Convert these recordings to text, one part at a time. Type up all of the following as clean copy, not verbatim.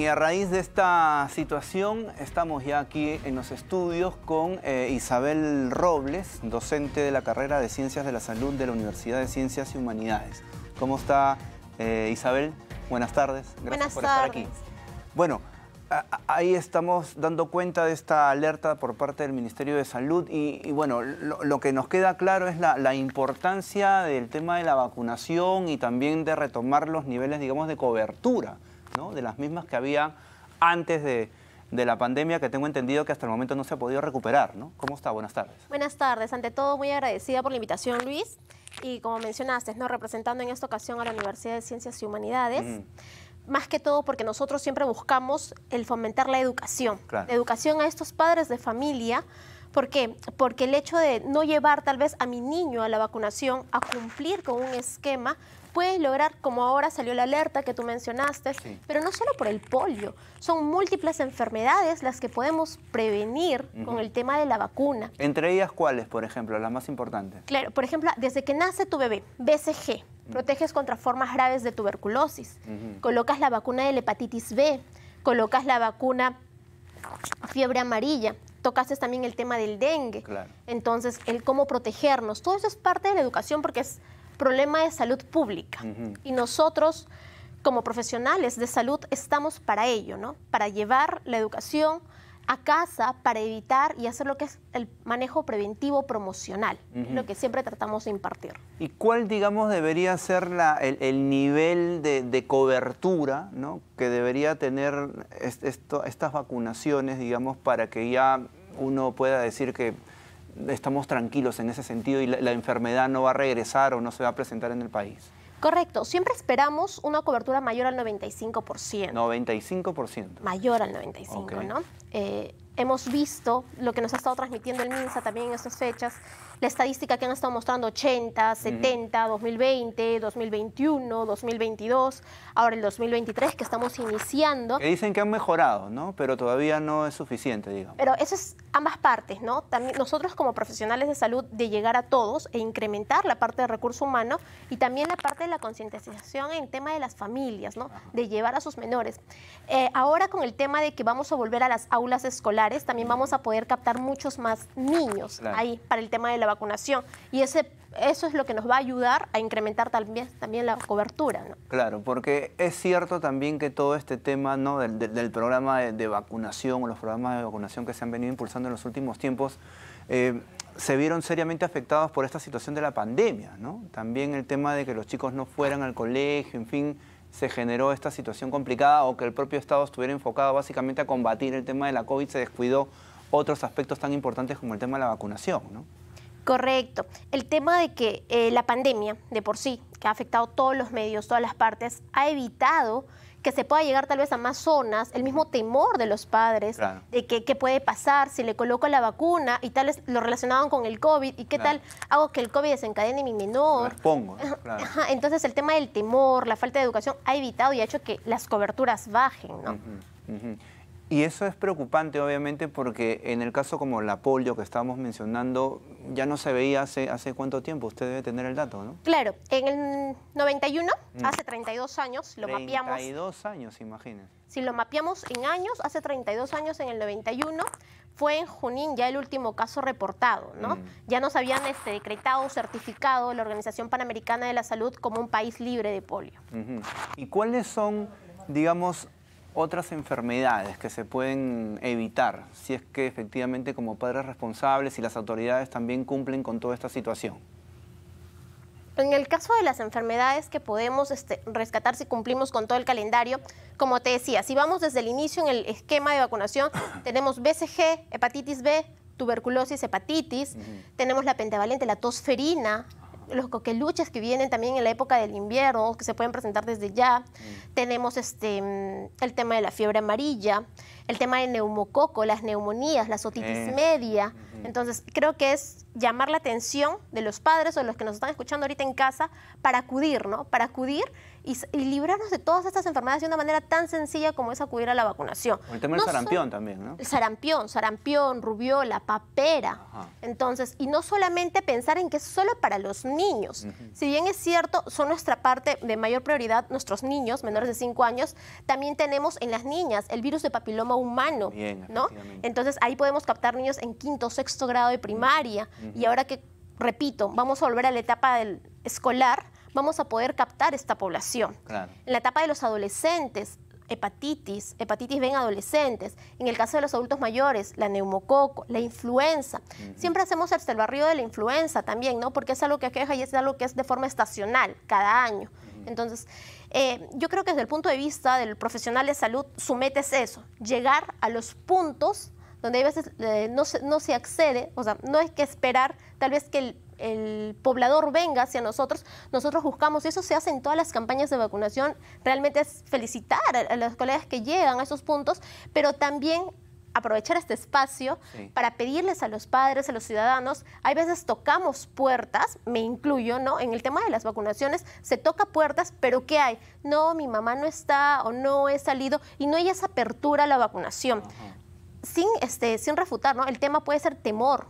Bien, y a raíz de esta situación estamos ya aquí en los estudios con Isabel Robles, docente de la carrera de Ciencias de la Salud de la Universidad de Ciencias y Humanidades. ¿Cómo está Isabel? Buenas tardes, gracias por estar aquí. Bueno, ahí estamos dando cuenta de esta alerta por parte del Ministerio de Salud y bueno, lo que nos queda claro es la importancia del tema de la vacunación y también de retomar los niveles, digamos, de cobertura, ¿no? De las mismas que había antes de la pandemia, que tengo entendido que hasta el momento no se ha podido recuperar, ¿no? ¿Cómo está? Buenas tardes. Buenas tardes. Ante todo, muy agradecida por la invitación, Luis. Y como mencionaste, ¿no? Representando en esta ocasión a la Universidad de Ciencias y Humanidades, más que todo porque nosotros siempre buscamos el fomentar la educación. Claro. La educación a estos padres de familia. ¿Por qué? Porque el hecho de no llevar tal vez a mi niño a la vacunación, a cumplir con un esquema, puedes lograr, como ahora salió la alerta que tú mencionaste, sí, pero no solo por el polio, son múltiples enfermedades las que podemos prevenir con el tema de la vacuna. ¿Entre ellas cuáles, por ejemplo, las más importantes? Claro, por ejemplo, desde que nace tu bebé, BCG, proteges contra formas graves de tuberculosis, colocas la vacuna de la hepatitis B, colocas la vacuna fiebre amarilla, tocaste también el tema del dengue, claro. Entonces el cómo protegernos, todo eso es parte de la educación porque es problema de salud pública y nosotros como profesionales de salud estamos para ello, ¿no? Para llevar la educación a casa, para evitar y hacer lo que es el manejo preventivo promocional, lo que siempre tratamos de impartir. ¿Y cuál, digamos, debería ser el nivel de cobertura, ¿no? Que debería tener estas vacunaciones, digamos, para que ya uno pueda decir que estamos tranquilos en ese sentido y la enfermedad no va a regresar o no se va a presentar en el país? Correcto. Siempre esperamos una cobertura mayor al 95%. 95%. Mayor al 95%, okay, ¿no? Hemos visto lo que nos ha estado transmitiendo el MINSA también en estas fechas, la estadística que han estado mostrando 80, 70, 2020, 2021, 2022, ahora el 2023 que estamos iniciando. Que dicen que han mejorado, ¿no? Pero todavía no es suficiente, digamos. Pero eso es ambas partes, ¿no? También nosotros como profesionales de salud de llegar a todos e incrementar la parte de recurso humano y también la parte de la concientización en tema de las familias, ¿no? Ajá. De llevar a sus menores. Ahora con el tema de que vamos a volver a las aulas escolares, también vamos a poder captar muchos más niños, claro, ahí para el tema de la vacunación. Y eso es lo que nos va a ayudar a incrementar también la cobertura, ¿no? Claro, porque es cierto también que todo este tema, ¿no? del programa de vacunación o los programas de vacunación que se han venido impulsando en los últimos tiempos se vieron seriamente afectados por esta situación de la pandemia, ¿no? También el tema de que los chicos no fueran al colegio, en fin, se generó esta situación complicada o que el propio Estado estuviera enfocado básicamente a combatir el tema de la COVID, se descuidó otros aspectos tan importantes como el tema de la vacunación, ¿no? Correcto. El tema de que la pandemia de por sí, que ha afectado todos los medios, todas las partes, ha evitado que se pueda llegar tal vez a más zonas, el mismo temor de los padres, claro, de qué puede pasar si le coloco la vacuna y tal, lo relacionaban con el COVID, y qué, claro, tal hago que el COVID desencadene a mi menor. Expongo, claro. Entonces el tema del temor, la falta de educación ha evitado y ha hecho que las coberturas bajen, ¿no? Y eso es preocupante, obviamente, porque en el caso como la polio que estábamos mencionando, ya no se veía hace cuánto tiempo, usted debe tener el dato, ¿no? Claro, en el 91, hace 32 años, lo mapeamos. 32 años, imagínense. Si lo mapeamos en años, hace 32 años, en el 91, fue en Junín ya el último caso reportado, ¿no? Ya nos habían decretado, certificado la Organización Panamericana de la Salud como un país libre de polio. ¿Y cuáles son, digamos, otras enfermedades que se pueden evitar si es que efectivamente como padres responsables y las autoridades también cumplen con toda esta situación? En el caso de las enfermedades que podemos rescatar si cumplimos con todo el calendario, como te decía, si vamos desde el inicio en el esquema de vacunación, tenemos BCG, hepatitis B, tuberculosis, hepatitis, tenemos la pentavalente, la tosferina, los coqueluches que vienen también en la época del invierno, que se pueden presentar desde ya. Tenemos el tema de la fiebre amarilla, el tema del neumococo, las neumonías, la otitis media, Entonces, creo que es llamar la atención de los padres o los que nos están escuchando ahorita en casa para acudir, ¿no? Para acudir y librarnos de todas estas enfermedades de una manera tan sencilla como es acudir a la vacunación. O el tema del sarampión también, ¿no? Sarampión, rubiola, papera. Ajá. Entonces, y no solamente pensar en que es solo para los niños. Si bien es cierto, son nuestra parte de mayor prioridad nuestros niños menores de 5 años, también tenemos en las niñas el virus de papiloma humano, ¿no? Entonces, ahí podemos captar niños en quinto, sexto grado de primaria. Y ahora que, repito, vamos a volver a la etapa del escolar, vamos a poder captar esta población. Claro. En la etapa de los adolescentes, hepatitis B en adolescentes. En el caso de los adultos mayores, la neumococo, la influenza. Siempre hacemos hasta el barrido de la influenza también, ¿no? Porque es algo que aqueja y es algo que es de forma estacional, cada año. Entonces, yo creo que desde el punto de vista del profesional de salud, su meta es eso, llegar a los puntos donde hay veces no se accede, o sea, no hay que esperar tal vez que el poblador venga hacia nosotros, nosotros buscamos, y eso se hace en todas las campañas de vacunación, realmente es felicitar a los colegas que llegan a esos puntos, pero también aprovechar este espacio para pedirles a los padres, a los ciudadanos, hay veces tocamos puertas, me incluyo, ¿no? En el tema de las vacunaciones se toca puertas, pero ¿qué hay? No, mi mamá no está o no he salido y no hay esa apertura a la vacunación. Sin refutar, ¿no? El tema puede ser temor,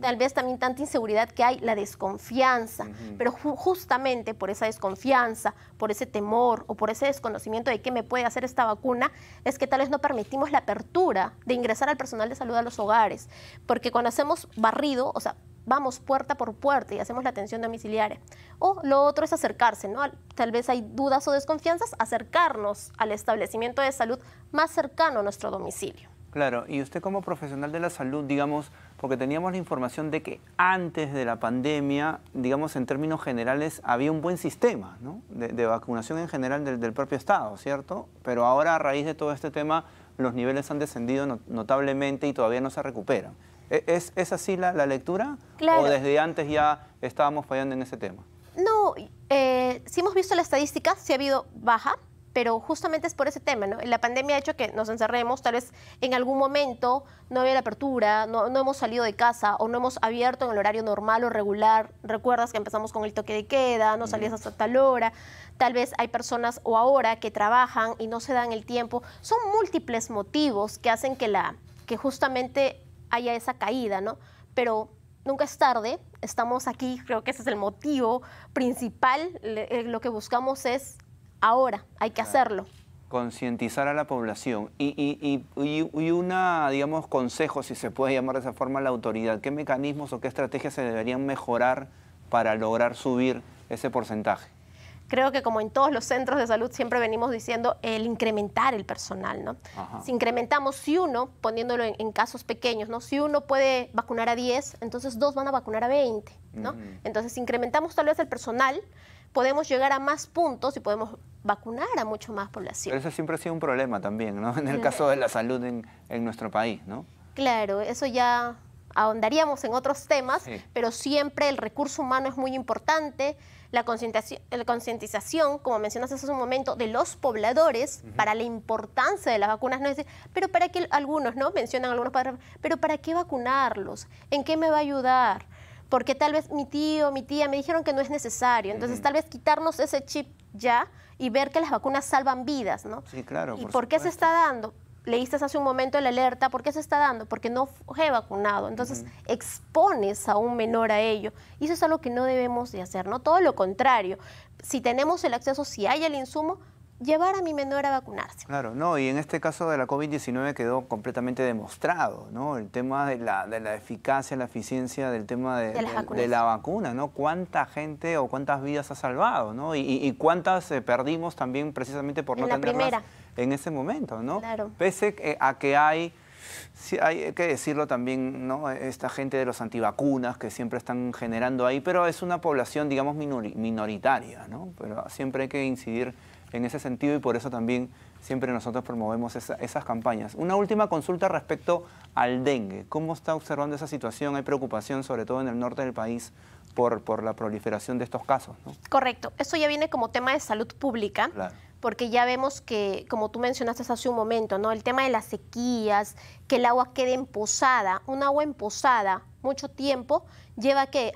tal vez también tanta inseguridad que hay, la desconfianza, pero justamente por esa desconfianza, por ese temor o por ese desconocimiento de qué me puede hacer esta vacuna, es que tal vez no permitimos la apertura de ingresar al personal de salud a los hogares, porque cuando hacemos barrido, o sea, vamos puerta por puerta y hacemos la atención domiciliaria. O lo otro es acercarse, ¿no? Tal vez hay dudas o desconfianzas, acercarnos al establecimiento de salud más cercano a nuestro domicilio. Claro, y usted como profesional de la salud, digamos, porque teníamos la información de que antes de la pandemia, digamos, en términos generales, había un buen sistema, ¿no? de vacunación en general del propio Estado, ¿cierto? Pero ahora, a raíz de todo este tema, los niveles han descendido notablemente y todavía no se recuperan. ¿Es así la lectura? Claro. ¿O desde antes ya estábamos fallando en ese tema? No, si hemos visto la estadística, sí ha habido baja, pero justamente es por ese tema, ¿no? La pandemia ha hecho que nos encerremos, tal vez en algún momento no había la apertura, no hemos salido de casa o no hemos abierto en el horario normal o regular. Recuerdas que empezamos con el toque de queda, no salías hasta tal hora. Tal vez hay personas o ahora que trabajan y no se dan el tiempo. Son múltiples motivos que hacen que justamente haya esa caída, ¿no? Pero nunca es tarde, estamos aquí, creo que ese es el motivo principal. Lo que buscamos es ahora, hay que hacerlo. Concientizar a la población y una, digamos, consejo, si se puede llamar de esa forma, a la autoridad. ¿Qué mecanismos o qué estrategias se deberían mejorar para lograr subir ese porcentaje? Creo que como en todos los centros de salud siempre venimos diciendo el incrementar el personal, ¿no? Ajá. Si incrementamos, si uno, poniéndolo en casos pequeños, ¿no? Si uno puede vacunar a 10, entonces 2 van a vacunar a 20, ¿no? Entonces, si incrementamos tal vez el personal, podemos llegar a más puntos y podemos vacunar a mucho más población. Pero eso siempre ha sido un problema también, ¿no? En el caso de la salud en nuestro país, ¿no? Claro, eso ya ahondaríamos en otros temas, pero siempre el recurso humano es muy importante, la concientización, como mencionaste hace un momento, de los pobladores para la importancia de las vacunas. No es decir, pero para qué, algunos, ¿no? Mencionan algunos padres, pero ¿para qué vacunarlos? ¿En qué me va a ayudar? Porque tal vez mi tío, mi tía me dijeron que no es necesario. Entonces, tal vez quitarnos ese chip ya y ver que las vacunas salvan vidas, ¿no? Sí, claro. ¿Y por qué se está dando? Leíste hace un momento la alerta. ¿Por qué se está dando? Porque no fue vacunado. Entonces, expones a un menor a ello. Y eso es algo que no debemos de hacer, ¿no? Todo lo contrario. Si tenemos el acceso, si hay el insumo, llevar a mi menor a vacunarse. Claro, no, y en este caso de la COVID-19 quedó completamente demostrado, ¿no? El tema de la eficacia, la eficiencia del tema de la vacuna, ¿no? Cuánta gente o cuántas vidas ha salvado, ¿no? Y cuántas perdimos también precisamente por no tenerlas en ese momento, ¿no? Claro. Pese a que hay que decirlo también, ¿no? Esta gente de los antivacunas que siempre están generando ahí, pero es una población, digamos, minoritaria, ¿no? Pero siempre hay que incidir en ese sentido y por eso también siempre nosotros promovemos esas campañas. Una última consulta respecto al dengue. ¿Cómo está observando esa situación? Hay preocupación, sobre todo en el norte del país, por la proliferación de estos casos, ¿no? Correcto. Eso ya viene como tema de salud pública. Claro. Porque ya vemos que, como tú mencionaste hace un momento, ¿no? El tema de las sequías, que el agua quede en posada, un agua en posada mucho tiempo lleva que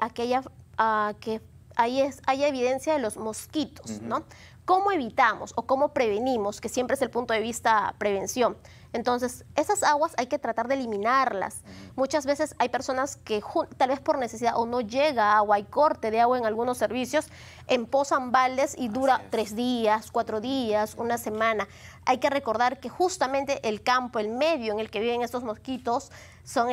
haya evidencia de los mosquitos, ¿no? ¿Cómo evitamos o cómo prevenimos? Que siempre es el punto de vista prevención. Entonces, esas aguas hay que tratar de eliminarlas. Muchas veces hay personas que tal vez por necesidad o no llega agua, hay corte de agua en algunos servicios, emposan baldes y dura 3 días, 4 días, una semana. Hay que recordar que justamente el campo, el medio en el que viven estos mosquitos son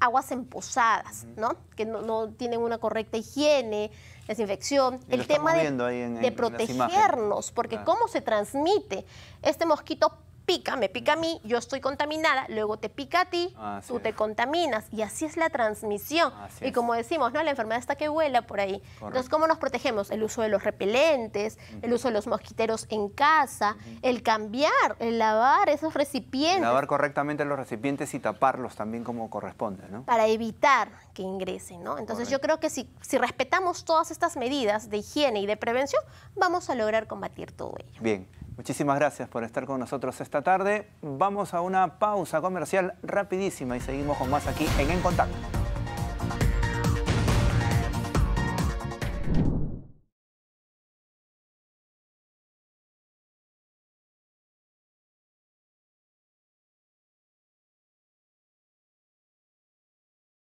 aguas emposadas, ¿no? Que no tienen una correcta higiene, desinfección, el tema de protegernos, porque cómo se transmite este mosquito. Pica, me pica a mí, yo estoy contaminada, luego te pica a ti, tú te contaminas y así es la transmisión. Y como decimos, ¿no? La enfermedad está que vuela por ahí. Entonces, ¿cómo nos protegemos? El uso de los repelentes, el uso de los mosquiteros en casa, el cambiar, el lavar esos recipientes. Lavar correctamente los recipientes y taparlos también como corresponde, ¿no? Para evitar que ingresen, ¿no? Entonces yo creo que si respetamos todas estas medidas de higiene y de prevención, vamos a lograr combatir todo ello. Bien. Muchísimas gracias por estar con nosotros esta tarde. Vamos a una pausa comercial rapidísima y seguimos con más aquí en En Contacto.